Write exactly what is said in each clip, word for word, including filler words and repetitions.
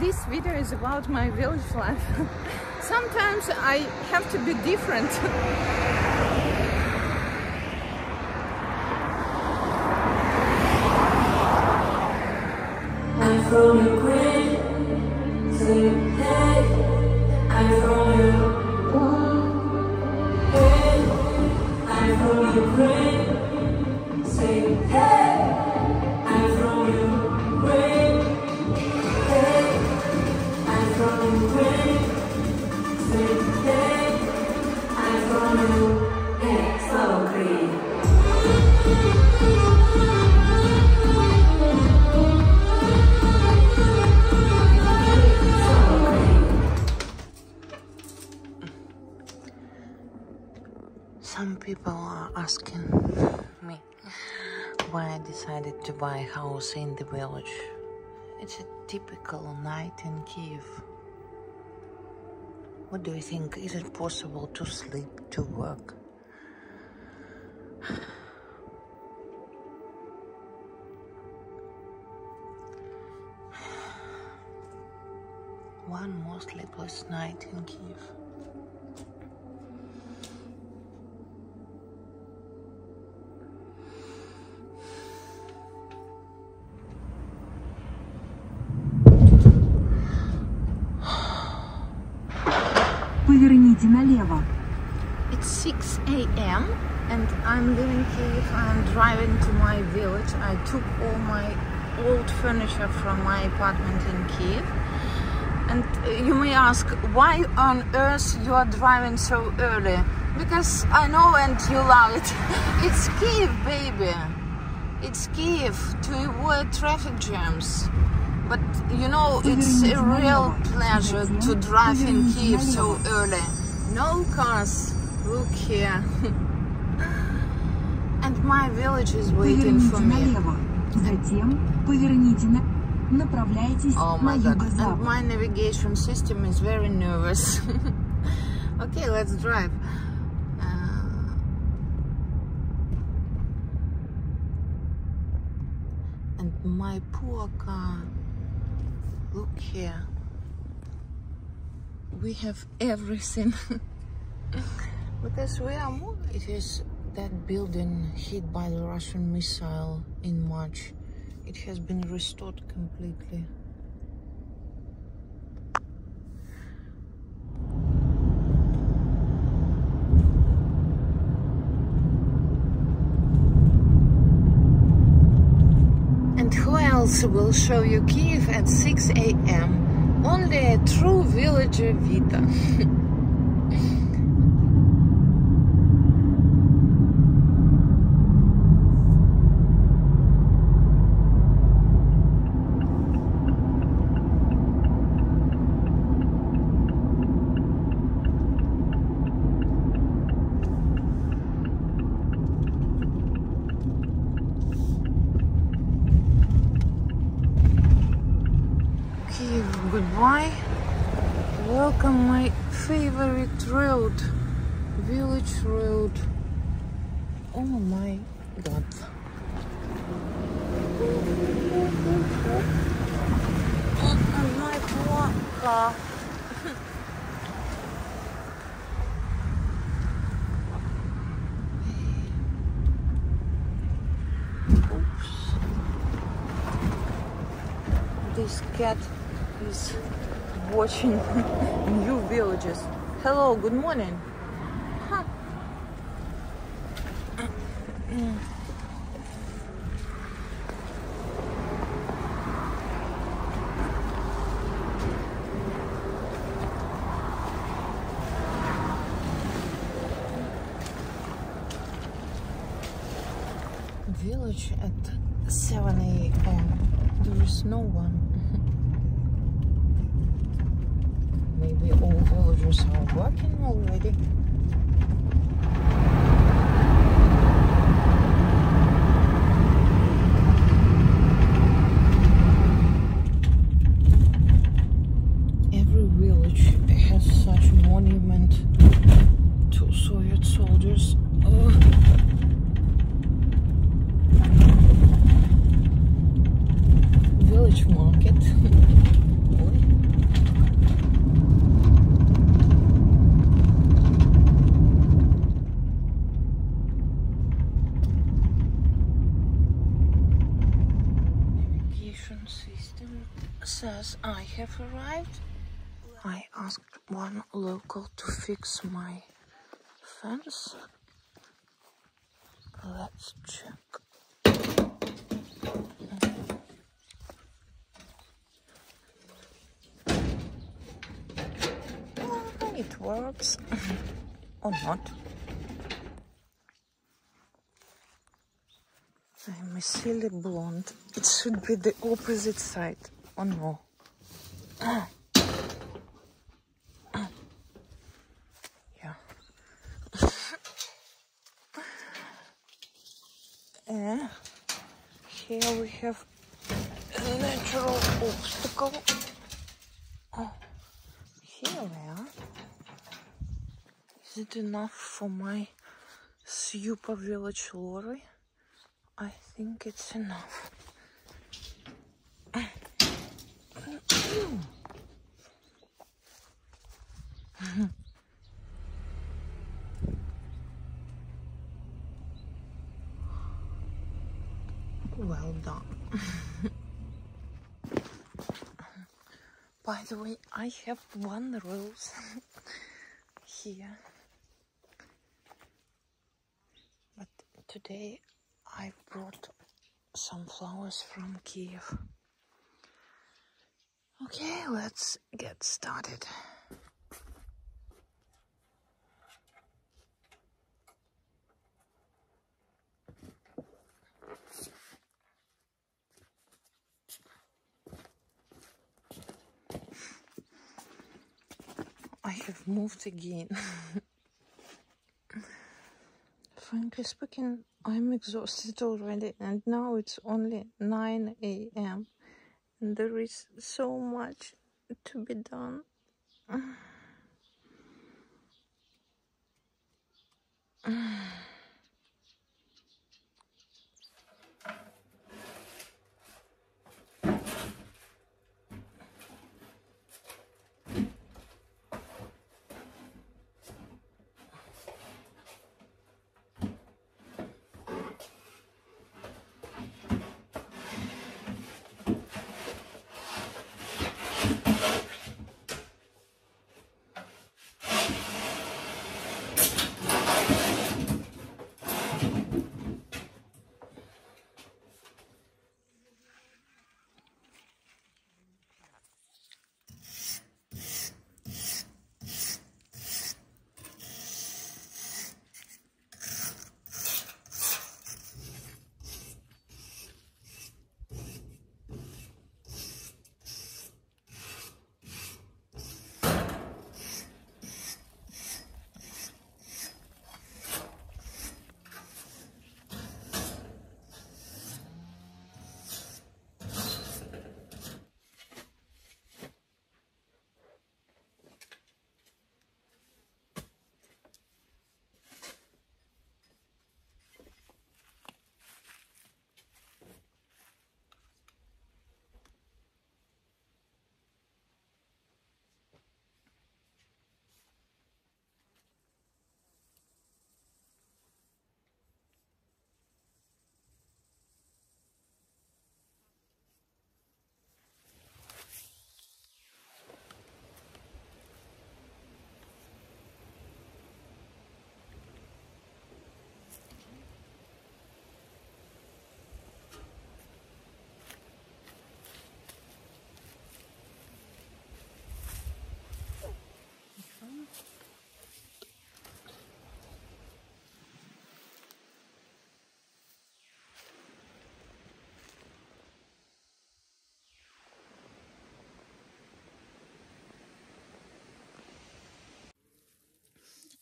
this video is about my village life. Sometimes I have to be different. I'm from Ukraine, so hey, I'm from Ukraine. Hey, I'm from Ukraine, so hey, I'm from Ukraine. Hey, I'm from Ukraine, so hey, I'm from Ukraine. Slava Ukraini! Some people are asking me why I decided to buy a house in the village. It's a typical night in Kyiv. What do you think? Is it possible to sleep, to work? One more sleepless night in Kyiv. It's six A M and I'm leaving Kyiv. I'm driving to my village. I took all my old furniture from my apartment in Kyiv. And you may ask, why on earth you are driving so early? Because I know and you love it. It's Kyiv, baby. It's Kyiv, to avoid traffic jams. But you know, it's a real pleasure to drive in Kyiv so early. No cars, look here. And my village is waiting for me. Oh my god, and my navigation system is very nervous. Okay, let's drive. Uh, and my poor car, look here. We have everything. Because we are moving. It is that building hit by the Russian missile in March. It has been restored completely. And who else will show you Kyiv at six A M? Only a true villager, Vita. Goodbye. Welcome my favorite road, village road. Oh my god. And my poor car. Oops. This cat is watching new villages. Hello, good morning. Huh. Village at seven A M There is no one. Maybe all villagers are working already. Every village has such a monument to Soviet soldiers. Oh. Village market. Once I have arrived, I asked one local to fix my fence. Let's check. Well, it works or not. I'm a silly blonde. It should be the opposite side. Oh no. Ah. Ah. Yeah. And here we have a natural obstacle. Oh, here we are. Is it enough for my super village lorry? I think it's enough. Well done. By the way, I have one rose here, but today I brought some flowers from Kyiv. Okay, let's get started. I have moved again. Frankly speaking, I'm exhausted already, and now it's only nine A M and there is so much to be done.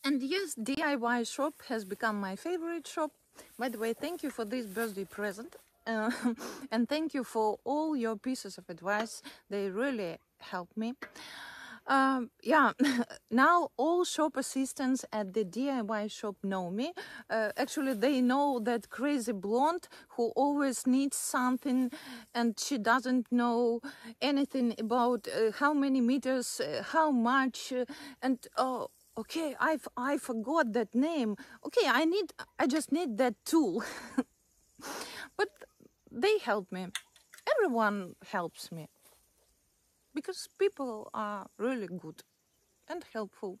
And yes, D I Y shop has become my favorite shop. By the way, thank you for this birthday present. Uh, and thank you for all your pieces of advice. They really helped me. Um, yeah, now all shop assistants at the D I Y shop know me. Uh, actually, they know that crazy blonde who always needs something and she doesn't know anything about uh, how many meters, uh, how much, uh, and... oh. Okay, I've, I forgot that name. Okay, I need, I just need that tool. But they help me. Everyone helps me. because people are really good and helpful.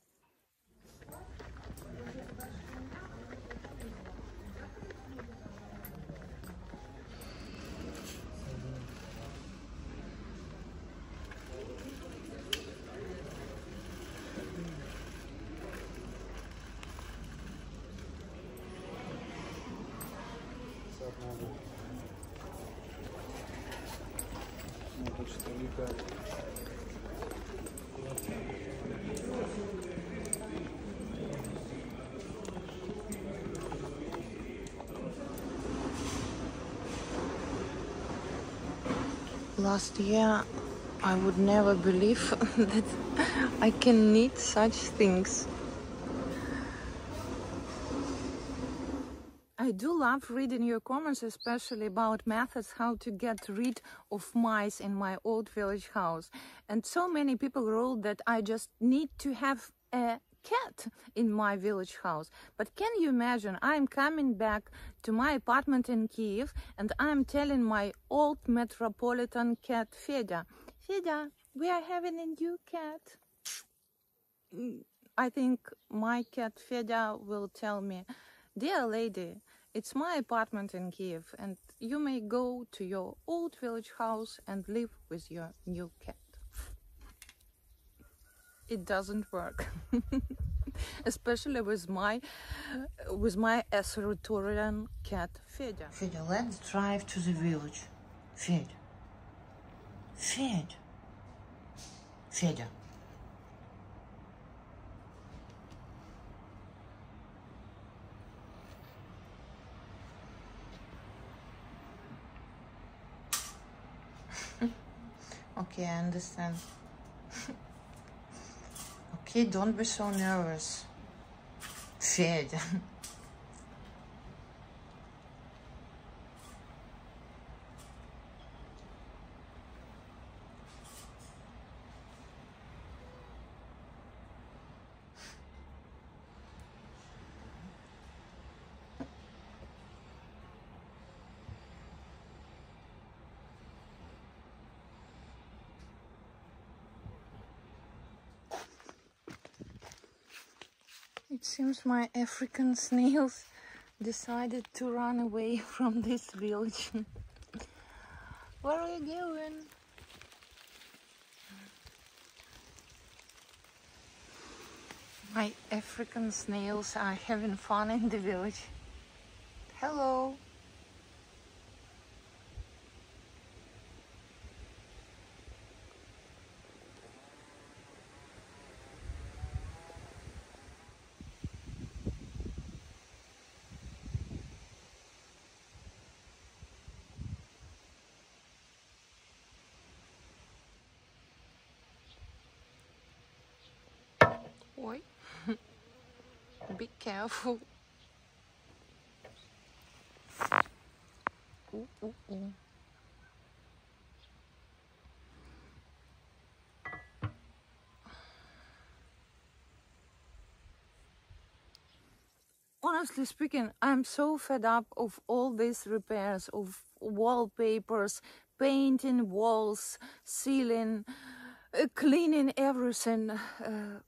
Last year, I would never believe that I can need such things. I do love reading your comments, especially about methods how to get rid of mice in my old village house. And so many people wrote that I just need to have a cat in my village house. But can you imagine, I'm coming back to my apartment in Kyiv and I'm telling my old metropolitan cat Fedya, Fedya, we are having a new cat. I think my cat Fedya will tell me, dear lady, it's my apartment in Kyiv, and you may go to your old village house and live with your new cat. It doesn't work, especially with my with my authoritarian cat Fedya. Fedya, let's drive to the village. Fedya, Fedya, Fedya. Okay, I understand. Okay, don't be so nervous. Fedya. It seems my African snails decided to run away from this village. Where are you going? My African snails are having fun in the village. Hello! Oi. Be careful. Ooh, ooh, ooh. Honestly speaking, I'm so fed up of all these repairs of wallpapers, painting walls, ceiling, uh, cleaning everything. Uh,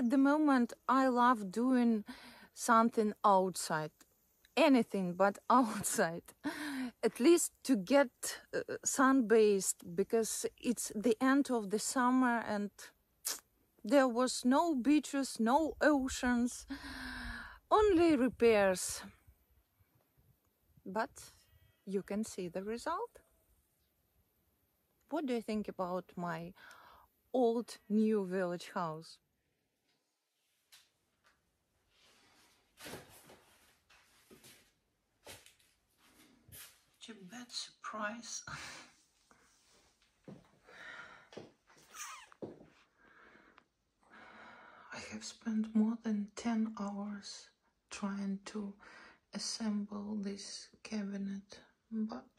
At the moment, I love doing something outside, anything but outside, at least to get uh, sunbathed, because it's the end of the summer and there was no beaches, no oceans, only repairs. But you can see the result. What do you think about my old new village house? A bad surprise. I have spent more than ten hours trying to assemble this cabinet, but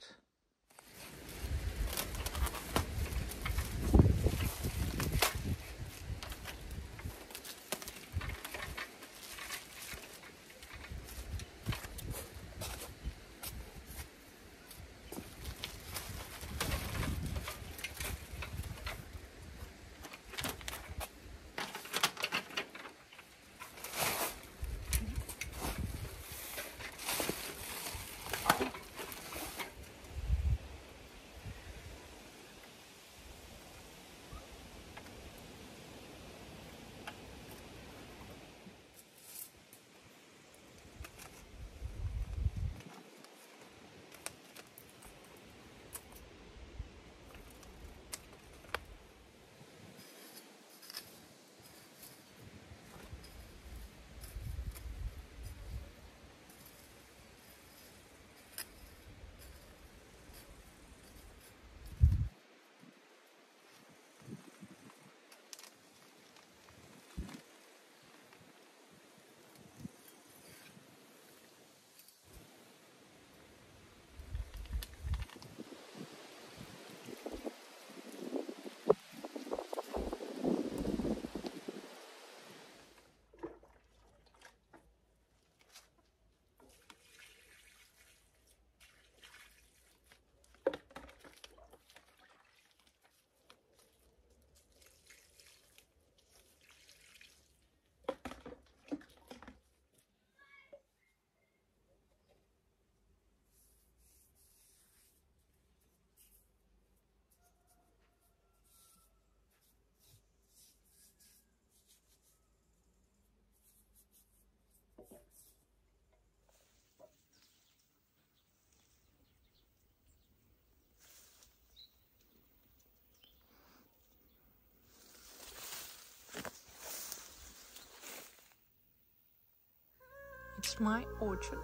It's my orchard.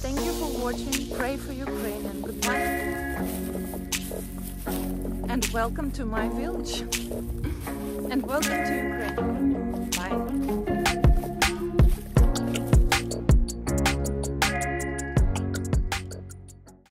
Thank you for watching. Pray for Ukraine and good night. And welcome to my village. And welcome to Ukraine.